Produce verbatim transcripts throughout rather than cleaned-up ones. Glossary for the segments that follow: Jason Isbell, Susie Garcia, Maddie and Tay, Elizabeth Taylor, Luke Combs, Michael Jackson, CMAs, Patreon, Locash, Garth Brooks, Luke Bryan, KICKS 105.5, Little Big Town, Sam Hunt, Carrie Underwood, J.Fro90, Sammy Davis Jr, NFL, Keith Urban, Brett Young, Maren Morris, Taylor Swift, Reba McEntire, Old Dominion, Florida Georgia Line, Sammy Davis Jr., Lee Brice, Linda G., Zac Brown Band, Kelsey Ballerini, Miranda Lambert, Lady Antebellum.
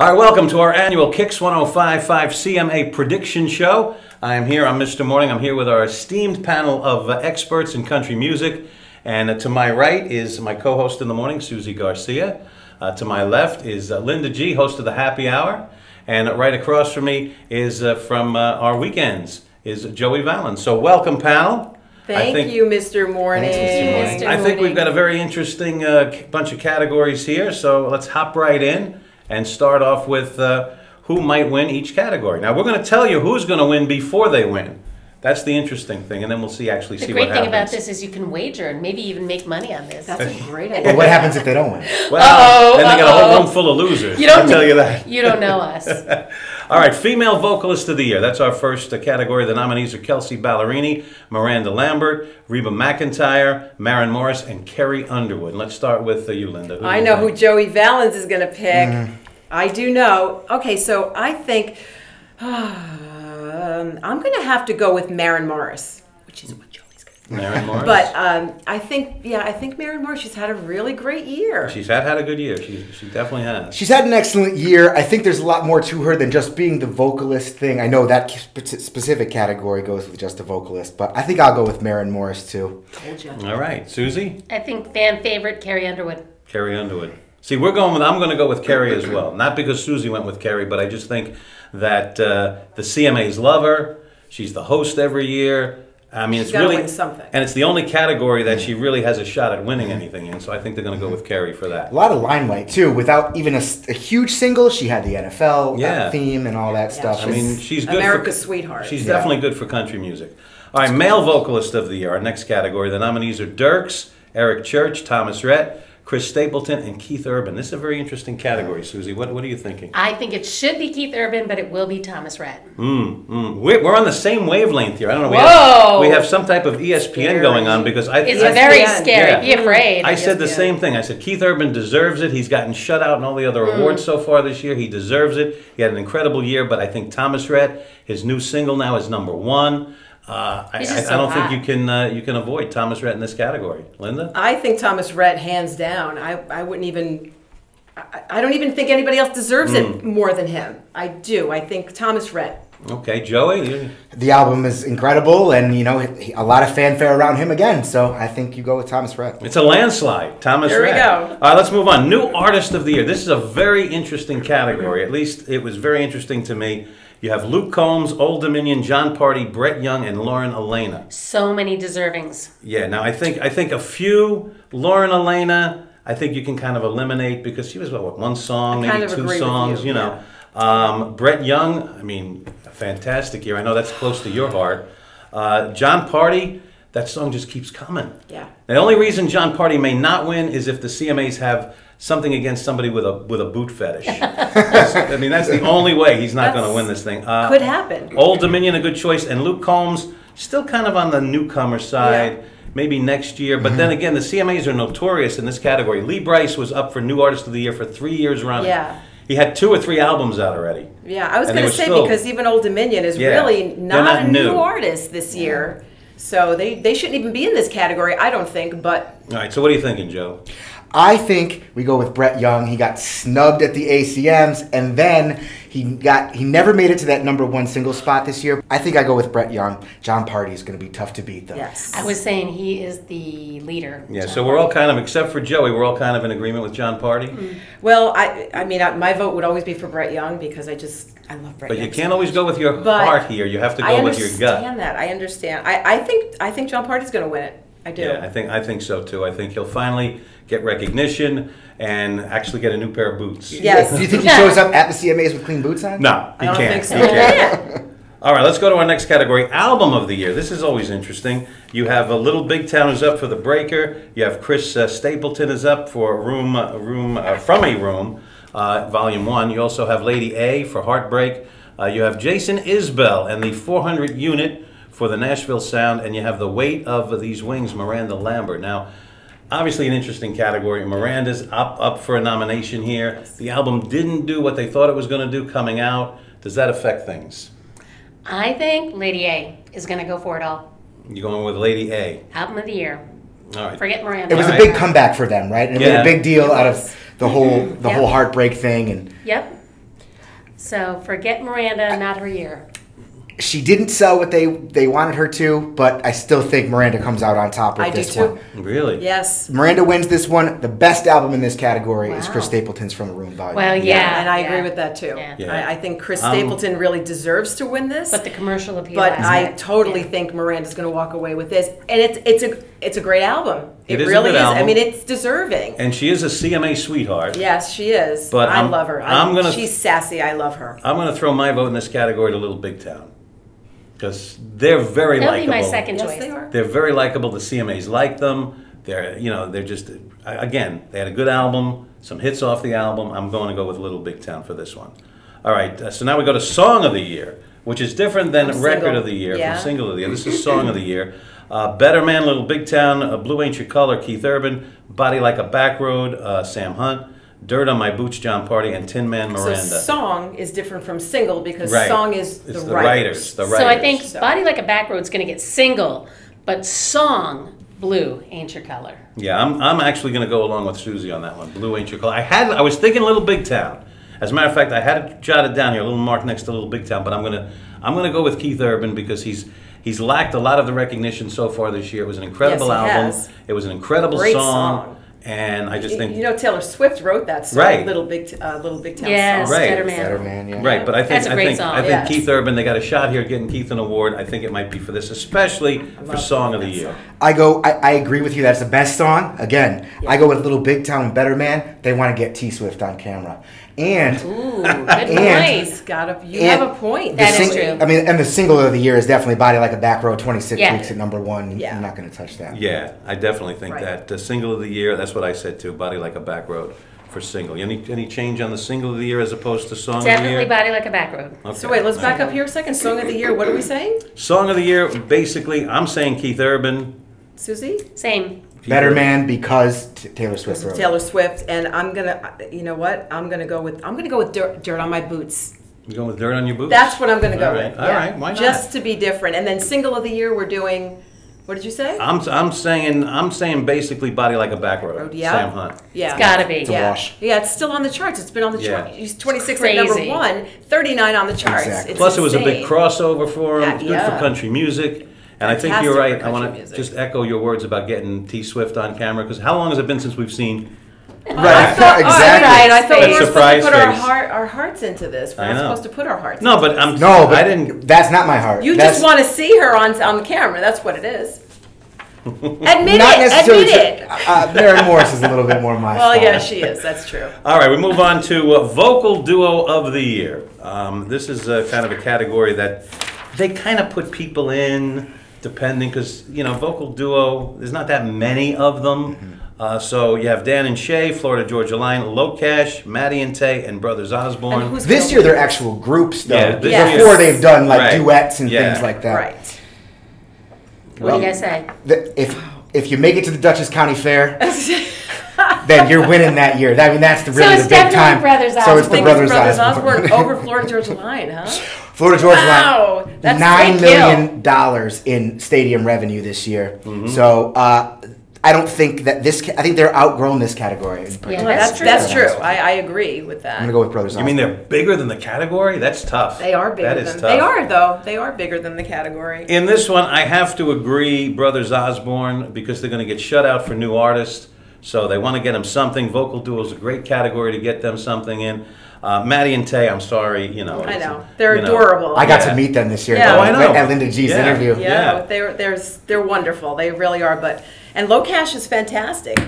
All right, welcome to our annual Kix one oh five point five C M A Prediction Show. I am here, I'm Mister Morning, I'm here with our esteemed panel of uh, experts in country music. And uh, to my right is my co-host in the morning, Susie Garcia. Uh, to my left is uh, Linda G., host of the Happy Hour. And uh, right across from me is uh, from uh, our weekends, is Joey Valen. So welcome, panel. Thank think, you, Mister Morning. Mister Morning. Mister I think Morning. We've got a very interesting uh, bunch of categories here, so let's hop right in and start off with uh, who might win each category. Now, we're going to tell you who's going to win before they win. That's the interesting thing, and then we'll see actually the see what happens. The great thing about this is you can wager and maybe even make money on this. That's a great idea. Well, what happens if they don't win? Well, uh-oh, then uh-oh. They got a whole room full of losers. You don't I'll tell you that. You don't know us. All right, Female Vocalist of the Year. That's our first uh, category. The nominees are Kelsey Ballerini, Miranda Lambert, Reba McEntire, Maren Morris, and Carrie Underwood. And let's start with uh, you, Linda. Who I know who Joey Valens is going to pick. Mm. I do know. Okay, so I think... Uh, Um, I'm going to have to go with Maren Morris, which is what Joey's going to do. Maren Morris. But um, I think, yeah, I think Maren Morris, she's had a really great year. She's had, had a good year. She, she definitely has. She's had an excellent year. I think there's a lot more to her than just being the vocalist thing. I know that specific category goes with just the vocalist, but I think I'll go with Maren Morris, too. Told you. All right. Susie? I think fan favorite, Carrie Underwood. Carrie Underwood. See, we're going with, I'm going to go with Carrie as well. Not because Susie went with Carrie, but I just think that uh, the C M As love her. She's the host every year. I mean, she's it's really, win something. And it's the only category that she really has a shot at winning anything in, so I think they're going to go with Carrie for that. A lot of limelight, too. Without even a, a huge single, she had the N F L yeah. theme and all that yeah. stuff. I mean, she's good America's for, sweetheart. She's yeah. definitely good for country music. All right, it's Male cool. Vocalist of the Year, our next category. The nominees are Dirks, Eric Church, Thomas Rhett, Chris Stapleton, and Keith Urban. This is a very interesting category, Susie. What, what are you thinking? I think it should be Keith Urban, but it will be Thomas Rhett. Mm, mm. We're, we're on the same wavelength here. I don't know. We, Whoa. Have, we have some type of E S P N scary. Going on because I It's I, very I, scary. Yeah. Be afraid. I said E S P N. The same thing. I said Keith Urban deserves it. He's gotten shut out in all the other mm. awards so far this year. He deserves it. He had an incredible year, but I think Thomas Rhett, his new single now is number one. Uh, I, I, so I don't hot. think you can uh, you can avoid Thomas Rhett in this category, Linda. I think Thomas Rhett, hands down. I I wouldn't even. I, I don't even think anybody else deserves mm. it more than him. I do. I think Thomas Rhett. Okay, Joey. You... The album is incredible, and you know he, a lot of fanfare around him again. So I think you go with Thomas Rhett. It's a landslide, Thomas Rhett. There we go. All right, let's move on. New Artist of the Year. This is a very interesting category. At least it was very interesting to me. You have Luke Combs, Old Dominion, John Party, Brett Young, and Lauren Alaina. So many deservings. Yeah, now I think I think a few, Lauren Alaina, I think you can kind of eliminate because she was, what, one song, maybe two songs, you, you know. Yeah. Um, Brett Young, I mean, a fantastic year. I know that's close to your heart. Uh, John Party, that song just keeps coming. Yeah. The only reason John Party may not win is if the C M As have something against somebody with a with a boot fetish. I mean, that's the only way he's not going to win this thing. Uh, could happen. Old Dominion, a good choice, and Luke Combs still kind of on the newcomer side. Yeah. Maybe next year, but mm-hmm. then again, the C M As are notorious in this category. Lee Brice was up for New Artist of the Year for three years running. Yeah. He had two or three albums out already. Yeah, I was going to say still, because even Old Dominion is yeah, really not, not a new. new artist this year, so they they shouldn't even be in this category, I don't think. But all right, so what are you thinking, Joe? I think we go with Brett Young. He got snubbed at the A C Ms, and then he got he never made it to that number one single spot this year. I think I go with Brett Young. John Party is going to be tough to beat, though. Yes. I was saying he is the leader. Yeah, John so we're Party. all kind of, except for Joey, we're all kind of in agreement with John Party. Mm. Well, I I mean, I, my vote would always be for Brett Young because I just, I love Brett Young. But you can't so always go with your but heart here. You have to go with your gut. I understand that. I understand. I, I, think, I think John Party's going to win it. I do. Yeah, I think I think so too. I think he'll finally get recognition and actually get a new pair of boots. Yes. Do you think he shows up at the C M As with clean boots on? No, he I don't can't. Think so. He can't. All right, let's go to our next category, Album of the Year. This is always interesting. You have a Little Big Town is up for The Breaker. You have Chris uh, Stapleton is up for Room uh, Room uh, From a Room, uh, Volume One. You also have Lady A for Heartbreak. Uh, you have Jason Isbell and the four hundred unit for the Nashville Sound, and you have The Weight of These Wings, Miranda Lambert. Now, obviously an interesting category. Miranda's up, up for a nomination here. Yes. The album didn't do what they thought it was going to do coming out. Does that affect things? I think Lady A is going to go for it all. You're going with Lady A? Album of the Year. All right. Forget Miranda. It was all a right. big comeback for them, right? And it yeah. made a big deal out of the whole, the yep. whole heartbreak thing. And Yep. So forget Miranda, not her year. She didn't sell what they, they wanted her to, but I still think Miranda comes out on top with this one. Really? Yes. Miranda wins this one. The best album in this category wow. is Chris Stapleton's From the Room Volume. Well, yeah. yeah. And I yeah. agree with that, too. Yeah. Yeah. I, I think Chris Stapleton um, really deserves to win this. But the commercial appeal. But I it. totally yeah. think Miranda's going to walk away with this. And it's it's a it's a great album. It, it is really is. Album. I mean, it's deserving. And she is a C M A sweetheart. Yes, she is. But I I'm, love her. I'm, I'm gonna, she's sassy. I love her. I'm going to throw my vote in this category to Little Big Town. Because they're very likable. That'll be my second choice. Yes, they are. They're very likable. The C M As like them. They're, you know, they're just, again, they had a good album, some hits off the album. I'm going to go with Little Big Town for this one. All right, uh, so now we go to Song of the Year, which is different than from Record single. of the Year, yeah. from Single of the Year. This is Song of the Year. Uh, Better Man, Little Big Town, uh, Blue Ain't Your Color, Keith Urban, Body Like a Back Road, uh, Sam Hunt. Dirt on My Boots, John Party, and Tin Man Miranda. So song is different from single because right. song is the, the writers. writers. The writers. So I think so. Body Like a Back Road's going to get single, but song, Blue Ain't Your Color. Yeah, I'm I'm actually going to go along with Susie on that one. Blue Ain't Your Color. I had I was thinking Little Big Town. As a matter of fact, I had it jotted down here, a little mark next to Little Big Town, but I'm gonna I'm gonna go with Keith Urban because he's he's lacked a lot of the recognition so far this year. It was an incredible yes, album. Has. It was an incredible Great song. song. And I just think... You know, Taylor Swift wrote that song, right. Little Big uh, Little Big Town yes, song. Right. Better Man. Yeah. Right, but I think, I think, I think yes. Keith Urban, they got a shot here at getting Keith an award. I think it might be for this, especially for Song of the Year. Song. I go, I, I agree with you, that's the best song. Again, yeah. I go with Little Big Town and Better Man. They want to get T-Swift on camera. And... Ooh, good and, Got a, you and have a point. That is true. I mean, and the single of the year is definitely Body Like a Back Row, twenty-six yeah. weeks at number one. Yeah. I'm not going to touch that. Yeah, I definitely think right. that. The single of the year, that's what I said too, Body Like a Back Road for single. Any any change on the single of the year as opposed to song Definitely of the year? Definitely Body Like a Back Road. Okay. So wait, let's back right. up here a second. Song of the year, what are we saying? Song of the year, basically, I'm saying Keith Urban. Susie? Same. Better Man because Taylor Swift wrote it. Taylor Swift, and I'm going to, you know what? I'm going to go with, I'm going to go with dirt, dirt on My Boots. You're going with Dirt on Your Boots? That's what I'm going to go with. All right, why not? Just to be different. And then single of the year, we're doing... What did you say? I'm I'm saying I'm saying basically Body Like a Back Road. Yeah. Sam Hunt. Yeah. It's gotta be. It's a yeah. wash. Yeah, it's still on the charts. It's been on the yeah. charts. He's twenty-six at number one, thirty-nine on the charts. Exactly. Plus insane. It was a big crossover for him. Yeah, it's good yeah. for country music. And Fantastic I think you're right. I want to just echo your words about getting T Swift on camera because how long has it been since we've seen? Right. I thought, exactly. Oh, right. I thought we were supposed to put our, heart, our hearts into this. We're I not know. supposed to put our hearts. No, into but I'm. No, but I didn't. That's not my heart. You that's, just want to see her on on camera. That's what it is. Admit not it. Admit it. Uh, Maren Morris is a little bit more my. Well, style. yeah, she is. That's true. All right, we move on to uh, vocal duo of the year. Um, this is uh, kind of a category that they kind of put people in depending because you know vocal duo. There's not that many of them. Mm-hmm. Uh, so you have Dan and Shay, Florida Georgia Line, Locash, Maddie and Tay, and Brothers Osborne. And this year they're actual groups, though. Yeah, yes. Before they've done like right. duets and yeah. things like that. Right. What well, do you guys say? The, if if you make it to the Dutchess County Fair, then you're winning that year. I mean, that's the really so the big time. Brothers so it's the Brothers, Brothers Osborne. Osborne over Florida Georgia Line, huh? Florida Georgia wow. Line, that's nine million dollars in stadium revenue this year. Mm-hmm. So. Uh, I don't think that this, I think they're outgrown this category. Yeah, that's true. That's true. I, I agree with that. I'm going to go with Brothers. You mean they're bigger than the category? That's tough. They are bigger that than, is tough. They are, though. They are bigger than the category. In this one, I have to agree Brothers Osborne because they're going to get shut out for new artists. So they want to get them something. Vocal duo is a great category to get them something in. Uh, Maddie and Tay, I'm sorry, you know. I know they're adorable. Know. I got yeah. to meet them this year. Yeah, though, oh, I know. At Linda G.'s yeah. interview. Yeah, yeah. they're they're they're wonderful. They really are. But and Locash is fantastic.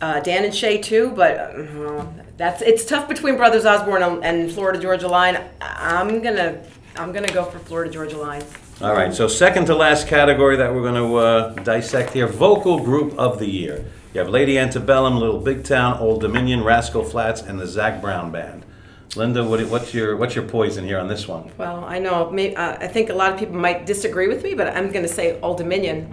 Uh, Dan and Shay too. But uh, that's it's tough between Brothers Osborne and, and Florida Georgia Line. I'm gonna I'm gonna go for Florida Georgia Line. All right. So second to last category that we're gonna uh, dissect here: vocal group of the year. You have Lady Antebellum, Little Big Town, Old Dominion, Rascal Flatts, and the Zac Brown Band. Linda, what, what's your what's your poison here on this one? Well, I know maybe, uh, I think a lot of people might disagree with me, but I'm going to say Old Dominion.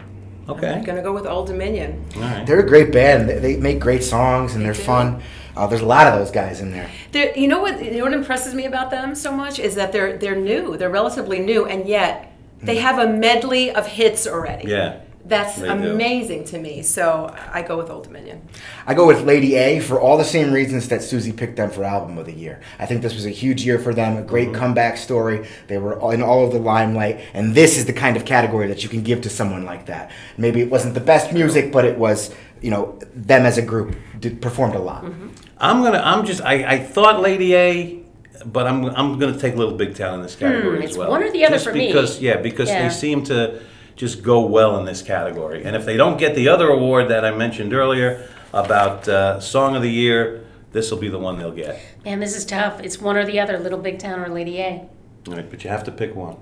Okay. I'm going to go with Old Dominion. All right. They're a great band. They, they make great songs and they they're do. fun. Uh, there's a lot of those guys in there. They're, you know what? You know what impresses me about them so much is that they're they're new. They're relatively new, and yet they have a medley of hits already. Yeah. That's they amazing do. to me. So I go with Old Dominion. I go with Lady A for all the same reasons that Susie picked them for Album of the Year. I think this was a huge year for them, a great mm-hmm. comeback story. They were in all of the limelight, and this is the kind of category that you can give to someone like that. Maybe it wasn't the best music, but it was, you know, them as a group did, performed a lot. Mm-hmm. I'm gonna, I'm just, I, I thought Lady A, but I'm, I'm gonna take Little Big Town in this category mm, as well. It's one or the other just for because, me. Yeah, because yeah. they seem to just go well in this category. And if they don't get the other award that I mentioned earlier about uh, Song of the Year, this will be the one they'll get. Man, this is tough. It's one or the other, Little Big Town or Lady A. All right, but you have to pick one.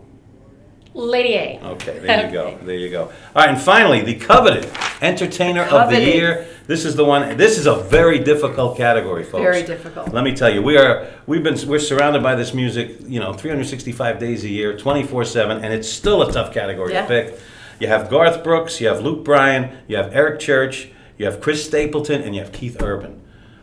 Lady A. Okay, there you go. There you go. All right, and finally, the coveted Entertainer coveted. of the Year. This is the one. This is a very difficult category, folks. Very difficult. Let me tell you, we are we've been we're surrounded by this music, you know, three hundred sixty-five days a year, twenty-four seven, and it's still a tough category yeah. to pick. You have Garth Brooks, you have Luke Bryan, you have Eric Church, you have Chris Stapleton, and you have Keith Urban.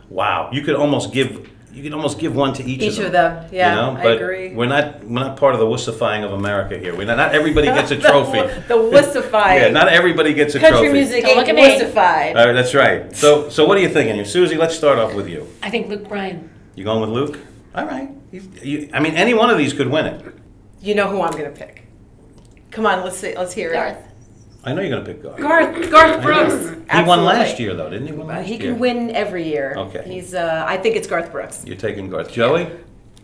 Wow, you could almost give. You can almost give one to each, each of them. Each of them, yeah, you know? but I agree. We're not, we're not part of the wussifying of America here. We're not, not everybody gets a trophy. the wussifying. Yeah, not everybody gets a Country trophy. Country music ain't wussified. All right, that's right. So, so what are you thinking here? Susie, let's start off with you. I think Luke Bryan. You going with Luke? All right. You, I mean, any one of these could win it. You know who I'm going to pick. Come on, let's see, let's hear Garth. it. I know you're going to pick Garth. Garth, Garth Brooks. Absolutely. He won last year, though, didn't he? Won last he can year. win every year. Okay. He's. Uh, I think it's Garth Brooks. You're taking Garth. Joey? Yeah.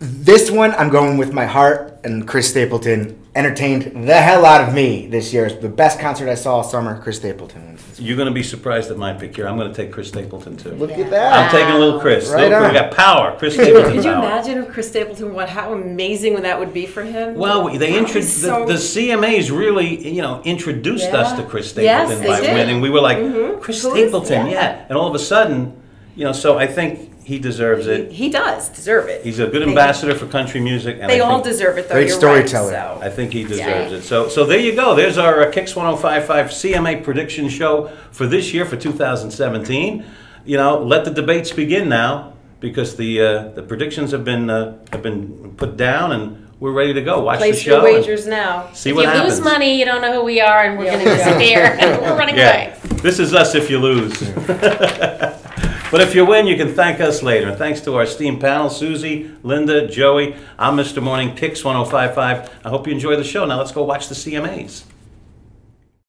This one, I'm going with my heart, and Chris Stapleton entertained the hell out of me this year. It's the best concert I saw all summer. Chris Stapleton wins. You're going to be surprised at my pick here. I'm going to take Chris Stapleton, too. Look at that. Wow. I'm taking a little Chris. Right little, we got power. Chris Stapleton Could you power. imagine if Chris Stapleton won? How amazing that would be for him? Well, they introduced so the, the C M As really, you know, introduced yeah. us to Chris Stapleton yes, by winning. We were like, mm-hmm. Chris Who Stapleton, yeah. And all of a sudden, you know, so I think... He deserves it. He, he does deserve it. He's a good ambassador for country music. And they all deserve it, though. Great storyteller. Right, so. I think he deserves yeah. it. So, so there you go. There's our uh, Kix one oh five point five C M A prediction show for this year, for two thousand seventeen. You know, let the debates begin now, because the uh, the predictions have been uh, have been put down, and we're ready to go. Watch Place the show. Place your wagers now. See if what happens. If you lose money, you don't know who we are, and we're yeah. going to disappear, and we're running yeah. away. This is us if you lose. But if you win, you can thank us later. Thanks to our esteemed panel, Susie, Linda, Joey. I'm Mister Morning, Kix one oh five point five. I hope you enjoy the show. Now let's go watch the C M As.